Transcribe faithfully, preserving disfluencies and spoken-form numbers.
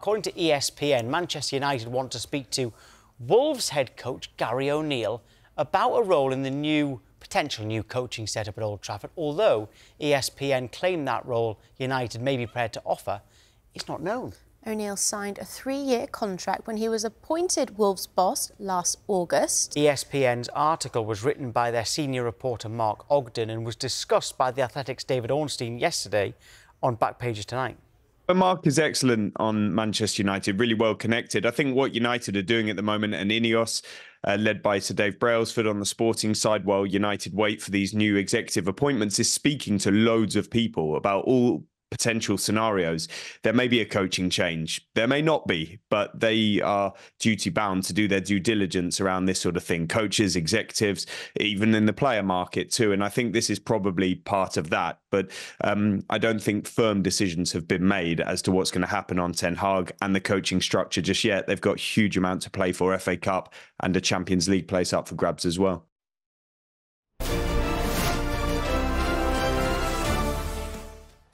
According to E S P N, Manchester United want to speak to Wolves head coach Gary O'Neil about a role in the new, potential new coaching setup at Old Trafford, although E S P N claimed that role United may be prepared to offer is not known. O'Neil signed a three-year contract when he was appointed Wolves boss last August. E S P N's article was written by their senior reporter Mark Ogden and was discussed by The Athletic's David Ornstein yesterday on Back Pages Tonight. But Mark is excellent on Manchester United, really well connected. I think what United are doing at the moment, and Ineos, uh, led by Sir Dave Brailsford on the sporting side, while United wait for these new executive appointments, is speaking to loads of people about all potential scenarios. There may be a coaching change. There may not be, but they are duty-bound to do their due diligence around this sort of thing. Coaches, executives, even in the player market too. And I think this is probably part of that. But um, I don't think firm decisions have been made as to what's going to happen on Ten Hag and the coaching structure just yet. They've got huge amount to play for, F A Cup and a Champions League place up for grabs as well.